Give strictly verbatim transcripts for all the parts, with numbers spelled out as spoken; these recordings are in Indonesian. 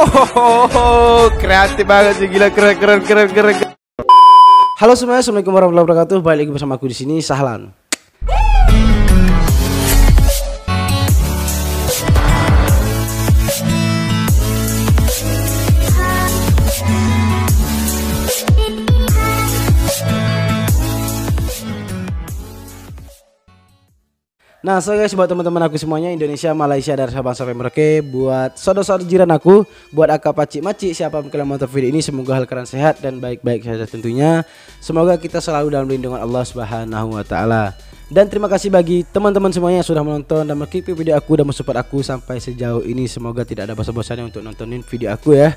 Oh, kreatif banget sih, gila, keren keren keren keren. Halo semuanya, assalamualaikum warahmatullahi wabarakatuh. Balik lagi bersama aku di sini, Sahlan. Nah, so guys, buat teman-teman aku semuanya Indonesia, Malaysia, dari Sabah sampai Merauke, buat saudara-saudara jiran aku, buat akak, pacik, macik, siapa pun kalian menonton video ini, semoga hal kalian sehat dan baik-baik saja tentunya. Semoga kita selalu dalam lindungan Allah Subhanahu wa taala. Dan terima kasih bagi teman-teman semuanya yang sudah menonton dan mengklik video aku dan mensupport aku sampai sejauh ini. Semoga tidak ada bosan-bosannya untuk nontonin video aku ya.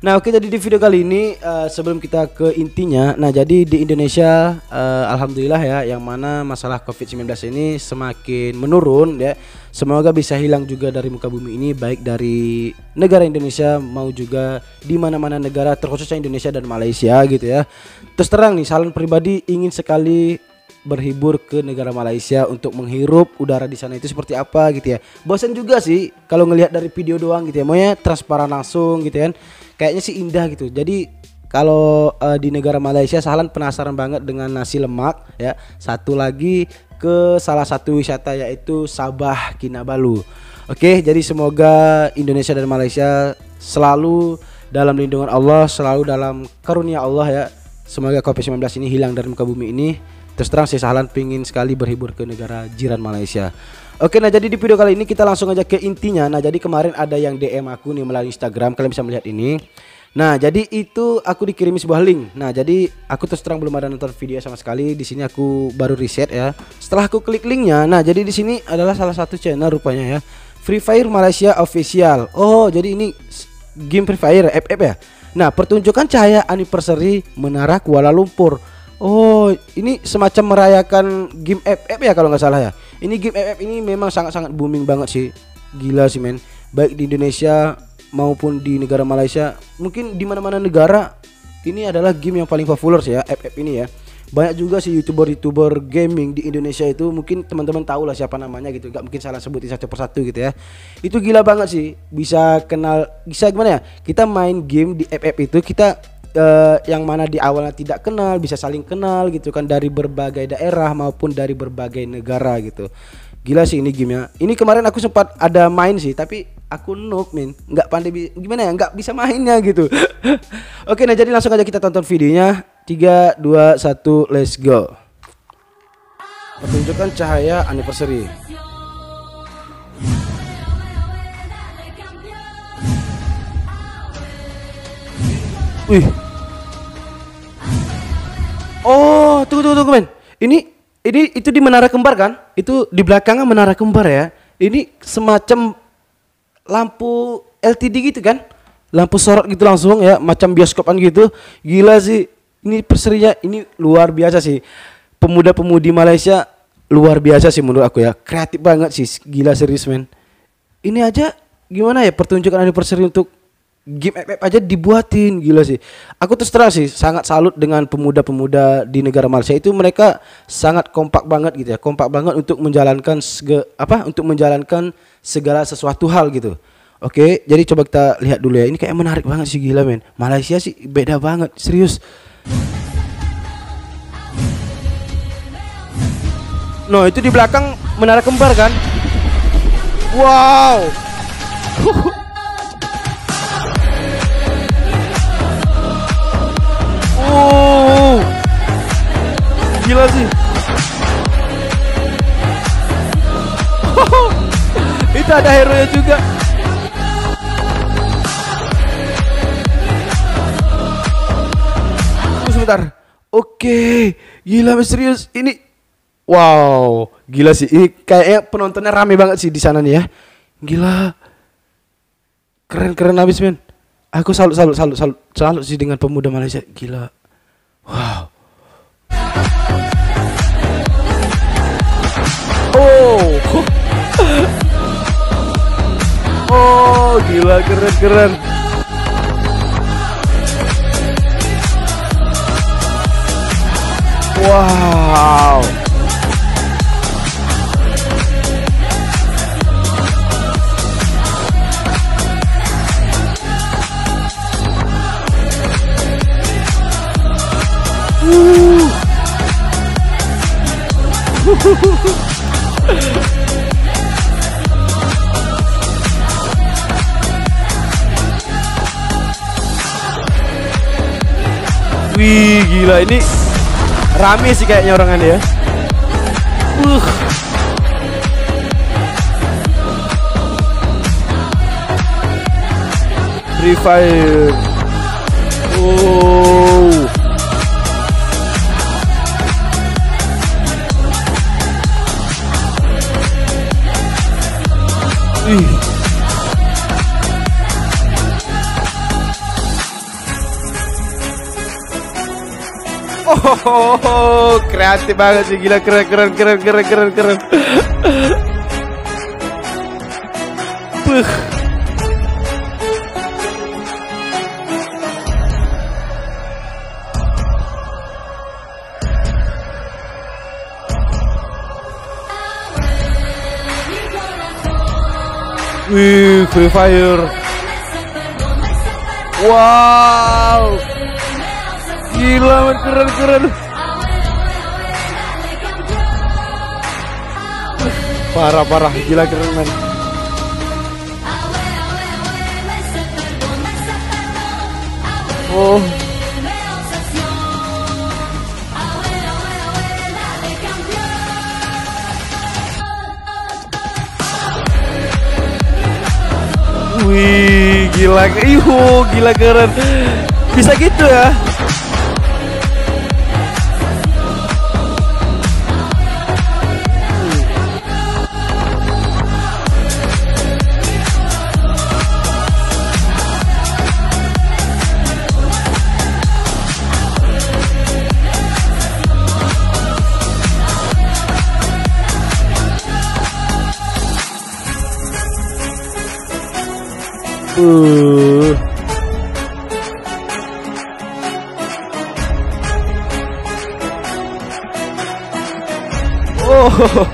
Nah, oke, jadi di video kali ini uh, sebelum kita ke intinya, nah jadi di Indonesia uh, alhamdulillah ya, yang mana masalah covid sembilan belas ini semakin menurun ya. Semoga bisa hilang juga dari muka bumi ini, baik dari negara Indonesia mau juga di mana-mana negara, terkhususnya Indonesia dan Malaysia gitu ya. Terus terang nih, Sahlan pribadi ingin sekali berhibur ke negara Malaysia untuk menghirup udara di sana itu seperti apa gitu ya. Bosan juga sih kalau ngelihat dari video doang gitu ya. Maunya transparan langsung gitu kan. Kayaknya sih indah gitu. Jadi kalau uh, di negara Malaysia, Sahlan penasaran banget dengan nasi lemak ya. Satu lagi ke salah satu wisata yaitu Sabah, Kinabalu. Oke, jadi semoga Indonesia dan Malaysia selalu dalam lindungan Allah, selalu dalam karunia Allah ya. Semoga covid sembilan belas ini hilang dari muka bumi ini. Terus terang sih, Sahlan pingin sekali berhibur ke negara jiran Malaysia. Oke, nah jadi di video kali ini kita langsung aja ke intinya. Nah, jadi kemarin ada yang D M aku nih melalui Instagram, kalian bisa melihat ini. Nah, jadi itu aku dikirimi sebuah link. Nah, jadi aku terus terang belum ada nonton video sama sekali. Di sini aku baru riset ya. Setelah aku klik linknya, nah jadi di sini adalah salah satu channel rupanya ya, Free Fire Malaysia Official. Oh, jadi ini game Free Fire F F ya. Nah, pertunjukan cahaya anniversary Menara Kuala Lumpur. Oh, ini semacam merayakan game F F ya kalau nggak salah ya. Ini game F F ini memang sangat-sangat booming banget sih. Gila sih men. Baik di Indonesia maupun di negara Malaysia, mungkin di mana-mana negara ini adalah game yang paling populer sih ya, F F ini ya. Banyak juga sih youtuber-youtuber gaming di Indonesia itu, mungkin teman-teman tahu lah siapa namanya gitu. Gak mungkin salah sebutin satu persatu gitu ya. Itu gila banget sih. Bisa kenal, bisa gimana ya? Kita main game di F F itu kita Uh, yang mana di awalnya tidak kenal bisa saling kenal gitu kan, dari berbagai daerah maupun dari berbagai negara gitu. Gila sih ini gamenya. Ini kemarin aku sempat ada main sih, tapi aku noob min, nggak pandai gimana ya, nggak bisa mainnya gitu. Oke, nah jadi langsung aja kita tonton videonya. Tiga dua satu let's go. Pertunjukan cahaya anniversary. Wih. Oh, tunggu tunggu tunggu men. Ini ini itu di menara kembar kan? Itu di belakangnya menara kembar ya. Ini semacam lampu L E D gitu kan? Lampu sorot gitu langsung ya, macam bioskopan gitu. Gila sih. Ini perserinya ini luar biasa sih. Pemuda-pemudi Malaysia luar biasa sih menurut aku ya. Kreatif banget sih. Gila serius men. Ini aja gimana ya, pertunjukan anniversary untuk game F F aja dibuatin. Gila sih. Aku terus terang sih sangat salut dengan pemuda-pemuda di negara Malaysia itu. Mereka sangat kompak banget gitu ya, kompak banget untuk menjalankan sege, apa untuk menjalankan segala sesuatu hal gitu. Oke, jadi coba kita lihat dulu ya. Ini kayak menarik banget sih, gila men. Malaysia sih beda banget, serius. No, itu di belakang menara kembar kan? Wow. Oh, gila sih. Itu ada hero nya juga. Tunggu sebentar. Oke, gila misterius ini. Wow, gila sih. Ini kayaknya penontonnya rame banget sih di sana nih ya. Gila. Keren-keren habis men. Aku salut salut salut salut salut sih dengan pemuda Malaysia. Gila. Wow. Oh. Oh, gila keren-keren. Wow. Wih, gila ini rame sih kayaknya orangannya ya. Uh. Free Fire. Oh. Ih. Oh, kreatif banget sih, gila, keren keren keren keren keren keren. Puh. Wih, Free Fire. Wow. Gila, keren-keren. Parah-parah, gila keren, men. Oh. Wih, gila, ihu, gila keren. Bisa gitu ya? Uh. Oh.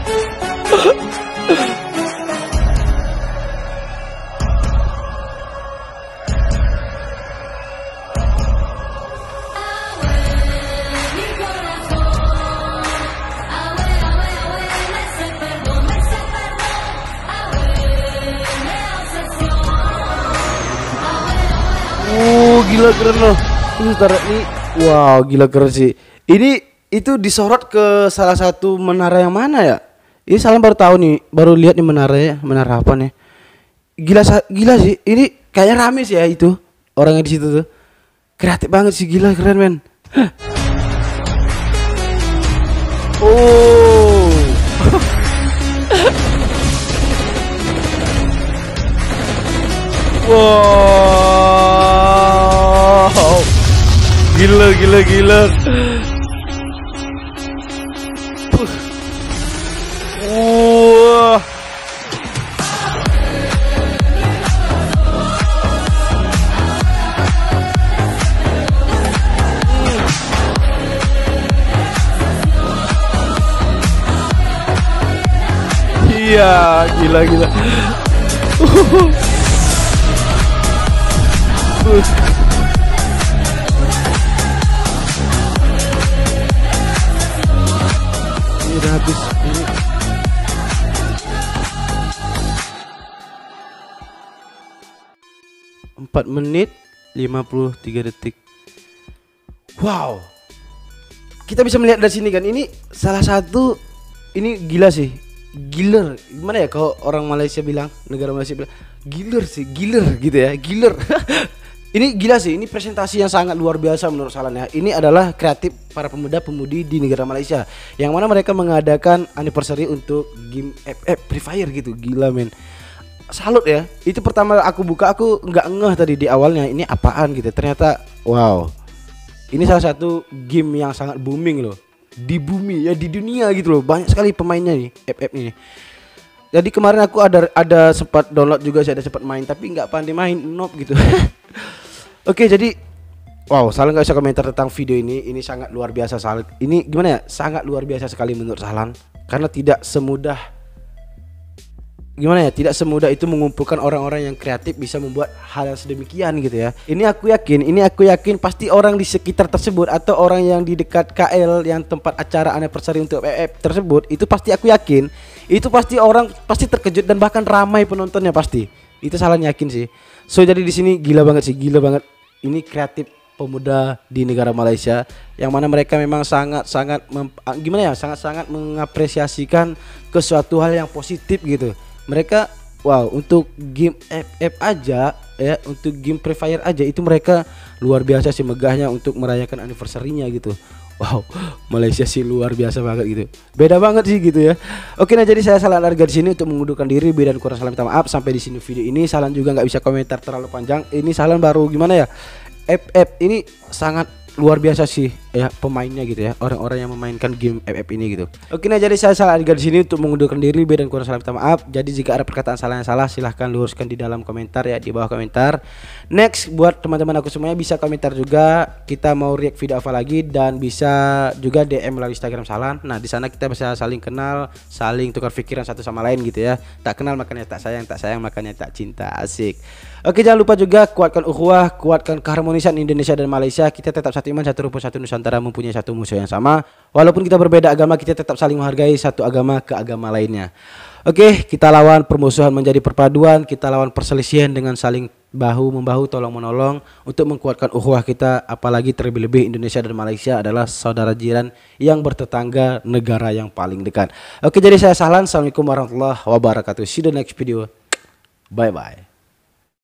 Gila keren loh. Ini taruh ini. Wow, gila keren sih. Ini itu disorot ke salah satu menara yang mana ya? Ini Sahlan baru tahu nih, baru lihat nih menara ya, menara apa nih? Gila gila sih. Ini kayaknya rame sih ya itu. Orangnya di situ tuh. Kreatif banget sih, gila keren, men. Oh. Wow. Gila, gila, gila. Wah. Iya, gila, gila. Uh. Habis ini. empat menit lima puluh tiga detik. Wow. Kita bisa melihat dari sini kan, ini salah satu, ini gila sih. Giler. Gimana ya kalau orang Malaysia bilang, negara Malaysia bilang, giler sih, giler gitu ya, giler. Ini gila sih, ini presentasi yang sangat luar biasa menurut Sahlan ya. Ini adalah kreatif para pemuda-pemudi di negara Malaysia, yang mana mereka mengadakan anniversary untuk game F F Free Fire gitu. Gila, men. Salut ya. Itu pertama aku buka, aku nggak ngeh tadi di awalnya ini apaan gitu. Ternyata wow. Ini salah satu game yang sangat booming loh. Di bumi ya, di dunia gitu loh. Banyak sekali pemainnya nih F F ini. Jadi kemarin aku ada ada sempat download juga sih, ada sempat main, tapi nggak pandai main, noob gitu. Oke, jadi wow, Sahlan nggak bisa komentar tentang video ini. Ini sangat luar biasa, Sahlan. Ini gimana ya? Sangat luar biasa sekali menurut Sahlan, karena tidak semudah gimana ya, tidak semudah itu mengumpulkan orang-orang yang kreatif bisa membuat hal yang sedemikian gitu ya. Ini aku yakin, ini aku yakin pasti orang di sekitar tersebut atau orang yang di dekat K L yang tempat acara anniversary untuk F F tersebut, itu pasti aku yakin, itu pasti orang pasti terkejut dan bahkan ramai penontonnya pasti. Itu Sahlan yakin sih. So jadi di sini gila banget sih, gila banget. Ini kreatif pemuda di negara Malaysia yang mana mereka memang sangat-sangat gimana ya, sangat-sangat mengapresiasikan ke suatu hal yang positif gitu. Mereka wow, untuk game F F aja ya, untuk game Free Fire aja itu mereka luar biasa sih megahnya untuk merayakan anniversary-nya gitu. Wow, Malaysia sih luar biasa banget gitu. Beda banget sih gitu ya. Oke, nah jadi saya Sahlan harga di sini untuk mengundurkan diri. Beda dan kurang Sahlan minta maaf sampai di sini video ini. Sahlan juga nggak bisa komentar terlalu panjang. Ini Sahlan baru gimana ya? F F ini sangat luar biasa sih ya pemainnya gitu ya, orang-orang yang memainkan game F F ini gitu. Oke, nah jadi saya Sahlan di sini untuk mengundurkan diri, dan kurang salah minta maaf. Jadi jika ada perkataan Sahlan yang salah silahkan luruskan di dalam komentar ya, di bawah komentar. Next buat teman-teman aku semuanya bisa komentar juga, kita mau react video apa lagi, dan bisa juga D M melalui Instagram Sahlan. Nah di sana kita bisa saling kenal, saling tukar pikiran satu sama lain gitu ya. Tak kenal makanya tak sayang, tak sayang makanya tak cinta, asik. Oke, jangan lupa juga kuatkan ukhuwah, kuatkan keharmonisan Indonesia dan Malaysia. Kita tetap satu iman, satu rumpun, satu Nusantara, mempunyai satu musuh yang sama. Walaupun kita berbeda agama, kita tetap saling menghargai satu agama ke agama lainnya. Oke, kita lawan permusuhan menjadi perpaduan, kita lawan perselisihan dengan saling bahu membahu, tolong menolong untuk menguatkan ukhuwah kita. Apalagi terlebih-lebih Indonesia dan Malaysia adalah saudara jiran yang bertetangga, negara yang paling dekat. Oke, jadi saya Sahlan. Assalamualaikum warahmatullahi wabarakatuh. See you the next video. Bye bye.